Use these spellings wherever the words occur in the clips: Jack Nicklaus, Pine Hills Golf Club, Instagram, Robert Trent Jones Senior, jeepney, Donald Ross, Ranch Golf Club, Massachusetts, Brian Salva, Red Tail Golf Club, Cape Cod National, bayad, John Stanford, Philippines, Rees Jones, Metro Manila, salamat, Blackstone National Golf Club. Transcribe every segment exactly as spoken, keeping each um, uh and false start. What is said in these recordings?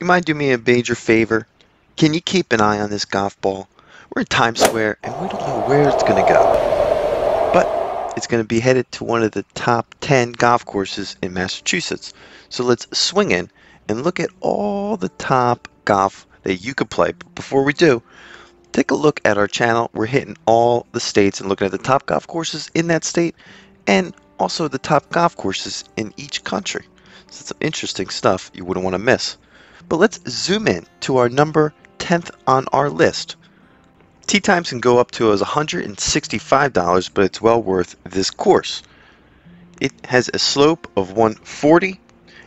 you mind do me a major favor? Can you keep an eye on this golf ball? We're in Times Square, and we don't know where it's going to go. But it's going to be headed to one of the top ten golf courses in Massachusetts. So let's swing in and look at all the top golf that you could play. But before we do, take a look at our channel. We're hitting all the states and looking at the top golf courses in that state and also the top golf courses in each country. So it's some interesting stuff you wouldn't want to miss. But let's zoom in to our number tenth on our list. Tee times can go up to as one hundred sixty-five dollars, but it's well worth this course. It has a slope of one forty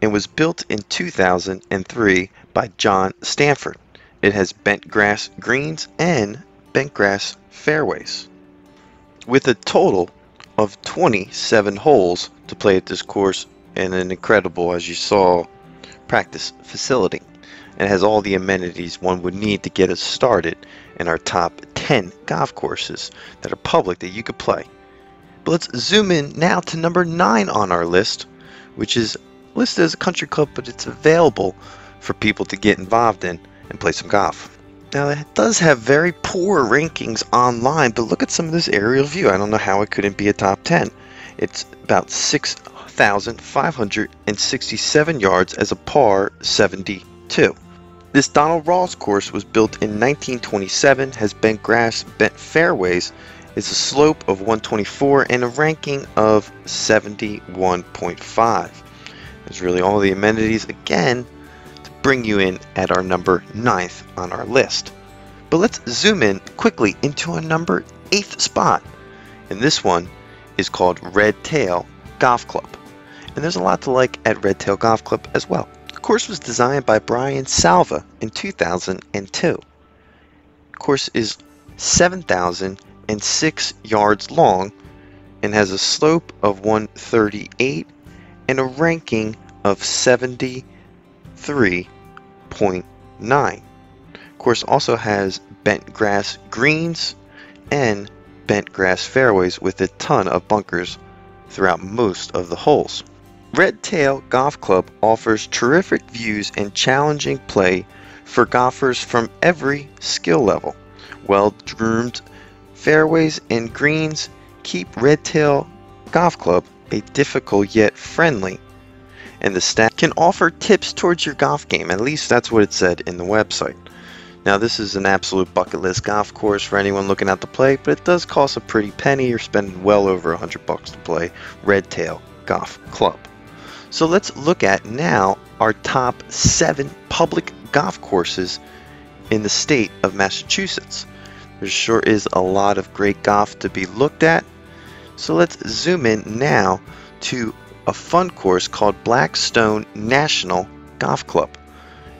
and was built in two thousand three by John Stanford. It has bent grass greens and bent grass fairways. With a total of twenty-seven holes to play at this course and an incredible, as you saw, practice facility. It has all the amenities one would need to get us started in our top ten golf courses that are public that you could play. But let's zoom in now to number nine on our list, which is listed as a country club, but it's available for people to get involved in and play some golf. Now it does have very poor rankings online, but look at some of this aerial view. I don't know how it couldn't be a top ten. It's about six thousand five hundred sixty-seven yards as a par seventy-two. This Donald Ross course was built in nineteen twenty-seven, has bent grass, bent fairways. It's a slope of one twenty-four and a ranking of seventy-one point five. There's really all the amenities again to bring you in at our number ninth on our list. But let's zoom in quickly into our number eighth spot, and this one is called Red Tail Golf Club. And there's a lot to like at Red Tail Golf Club as well. The course was designed by Brian Salva in two thousand two. The course is seven thousand six yards long and has a slope of one thirty-eight and a ranking of seventy-three point nine. Of course, also has bent grass greens and bent grass fairways with a ton of bunkers throughout most of the holes. Red Tail Golf Club offers terrific views and challenging play for golfers from every skill level. Well-groomed fairways and greens keep Red Tail Golf Club a difficult yet friendly, and the staff can offer tips towards your golf game. At least that's what it said in the website. Now this is an absolute bucket list golf course for anyone looking out to play, but it does cost a pretty penny. You're spending well over a hundred bucks to play Red Tail Golf Club. So let's look at now our top seven public golf courses in the state of Massachusetts. There sure is a lot of great golf to be looked at. So let's zoom in now to a fun course called Blackstone National Golf Club.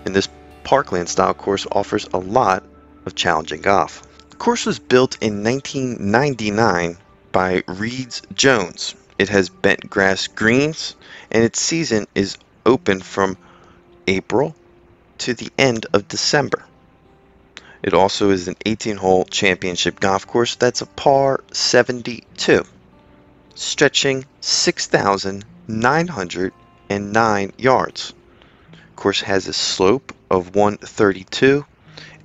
In this Parkland style course offers a lot of challenging golf. The course was built in nineteen ninety-nine by Rees Jones. It has bent grass greens and its season is open from April to the end of December. It also is an eighteen hole championship golf course that's a par seventy-two, stretching six thousand nine hundred nine yards. Course has a slope of one thirty-two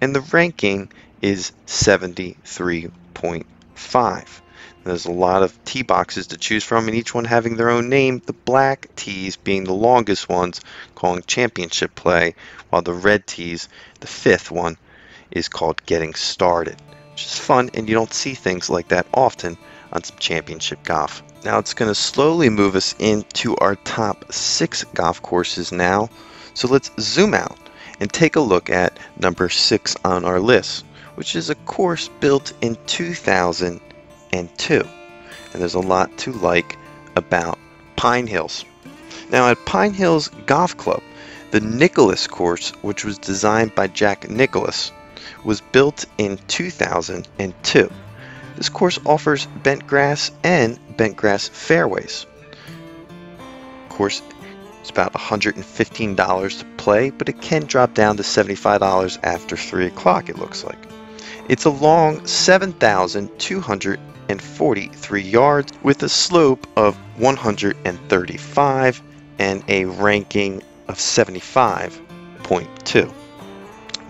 and the ranking is seventy-three point five. There's a lot of tee boxes to choose from, and each one having their own name, the black tees being the longest ones calling championship play, while the red tees, the fifth one, is called getting started, which is fun, and you don't see things like that often on some championship golf. Now it's going to slowly move us into our top six golf courses now. So let's zoom out and take a look at number six on our list, which is a course built in two thousand two. And there's a lot to like about Pine Hills. Now at Pine Hills Golf Club, the Nicklaus course, which was designed by Jack Nicklaus, was built in two thousand two. This course offers bent grass and bent grass fairways. Course it's about one hundred fifteen dollars to play, but it can drop down to seventy-five dollars after three o'clock, it looks like. It's a long seven thousand two hundred forty-three yards with a slope of one hundred thirty-five and a ranking of seventy-five point two.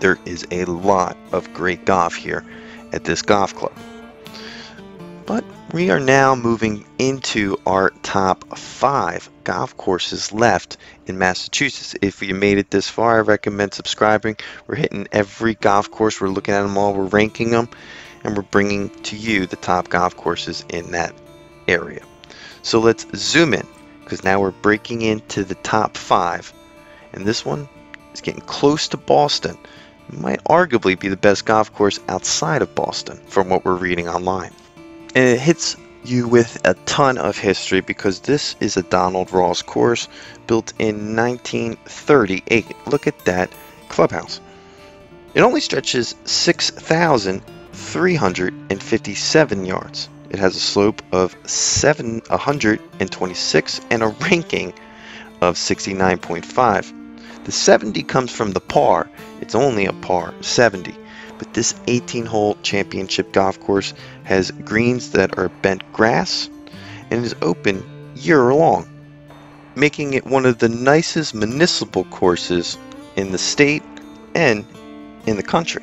There is a lot of great golf here at this golf club. But we are now moving into our top five golf courses left in Massachusetts. If you made it this far, I recommend subscribing. We're hitting every golf course. We're looking at them all. We're ranking them. And we're bringing to you the top golf courses in that area. So let's zoom in, because now we're breaking into the top five. And this one is getting close to Boston. It might arguably be the best golf course outside of Boston from what we're reading online. And it hits you with a ton of history, because this is a Donald Ross course built in nineteen thirty-eight. Look at that clubhouse. It only stretches six thousand three hundred fifty-seven yards. It has a slope of seven hundred twenty-six and a ranking of sixty-nine point five. The seventy comes from the par. It's only a par seventy. But this eighteen hole championship golf course has greens that are bent grass and is open year long, making it one of the nicest municipal courses in the state and in the country.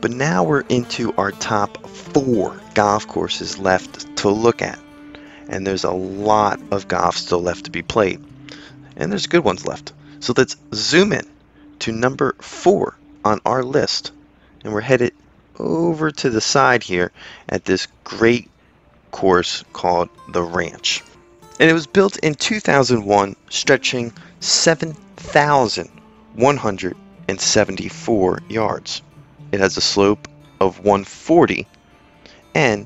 But now we're into our top four golf courses left to look at, and there's a lot of golf still left to be played, and there's good ones left. So let's zoom in to number four on our list. And we're headed over to the side here at this great course called the Ranch. And it was built in two thousand one, stretching seven thousand one hundred seventy-four yards. It has a slope of one forty and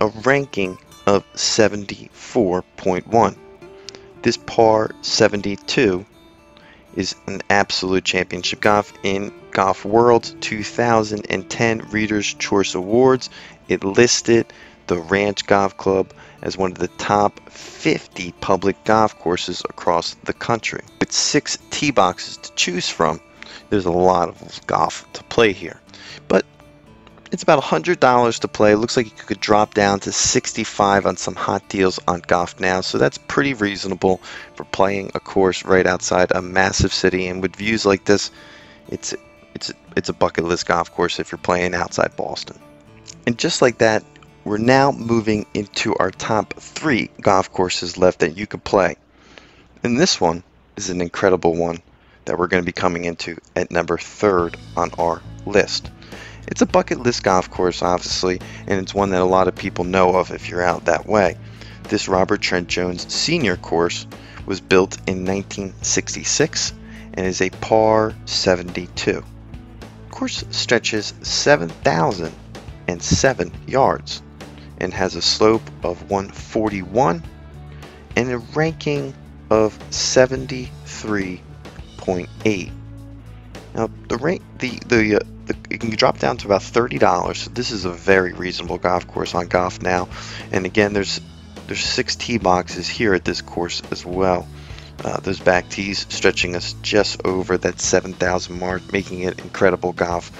a ranking of seventy-four point one. This par seventy-two is an absolute championship golf in Golf World two thousand ten Reader's Choice Awards. It listed the Ranch Golf Club as one of the top fifty public golf courses across the country. With six tee boxes to choose from, there's a lot of golf to play here. But it's about one hundred dollars to play. It looks like you could drop down to sixty-five dollars on some hot deals on Golf Now. So that's pretty reasonable for playing a course right outside a massive city. And with views like this, it's It's, it's a bucket list golf course if you're playing outside Boston. And just like that, we're now moving into our top three golf courses left that you could play. And this one is an incredible one that we're going to be coming into at number third on our list. It's a bucket list golf course, obviously, and it's one that a lot of people know of if you're out that way. This Robert Trent Jones Senior course was built in nineteen sixty-six and is a par seventy-two. Course stretches seven thousand seven yards and has a slope of one forty-one and a ranking of seventy-three point eight. Now the rank the the, uh, the you can drop down to about thirty dollars. So this is a very reasonable golf course on Golf Now, and again there's there's six tee boxes here at this course as well. Uh, those back tees stretching us just over that seven thousand mark, making it incredible golf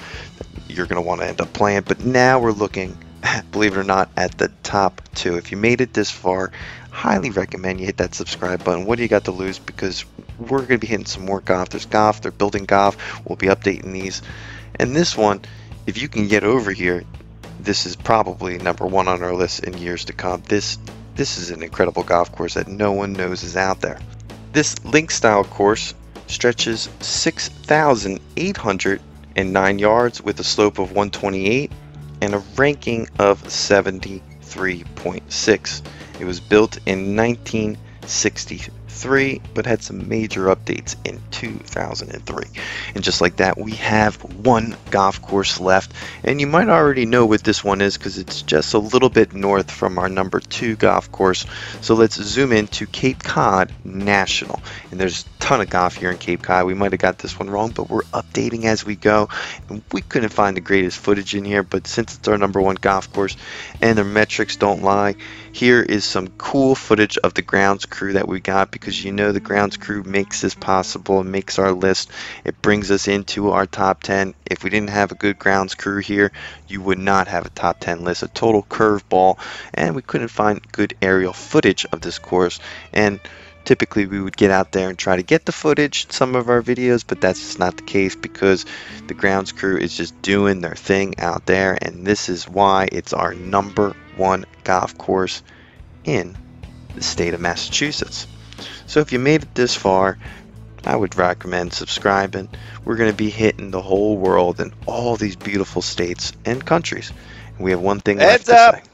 you're going to want to end up playing. But now we're looking, believe it or not, at the top two. If you made it this far, highly recommend you hit that subscribe button. What do you got to lose? Because we're going to be hitting some more golf. There's golf. They're building golf. We'll be updating these. And this one, if you can get over here, this is probably number one on our list in years to come. This, this is an incredible golf course that no one knows is out there. This link style course stretches six thousand eight hundred nine yards with a slope of one twenty-eight and a ranking of seventy-three point six. It was built in nineteen sixty-three but had some major updates in two thousand three. And just like that, we have one golf course left, and you might already know what this one is because it's just a little bit north from our number two golf course. So let's zoom in to Cape Cod National, and there's a ton of golf here in Cape Cod. We might have got this one wrong, but we're updating as we go, and we couldn't find the greatest footage in here, but since it's our number one golf course and their metrics don't lie, here is some cool footage of the grounds crew that we got, because you know the grounds crew makes this possible and makes our list. It brings us into our top ten. If we didn't have a good grounds crew here, you would not have a top ten list. A total curveball, and we couldn't find good aerial footage of this course. And typically we would get out there and try to get the footage in some of our videos, but that's just not the case because the grounds crew is just doing their thing out there, and this is why it's our number one golf course in the state of Massachusetts. So if you made it this far, I would recommend subscribing. We're going to be hitting the whole world and all these beautiful states and countries. We have one thing left to say.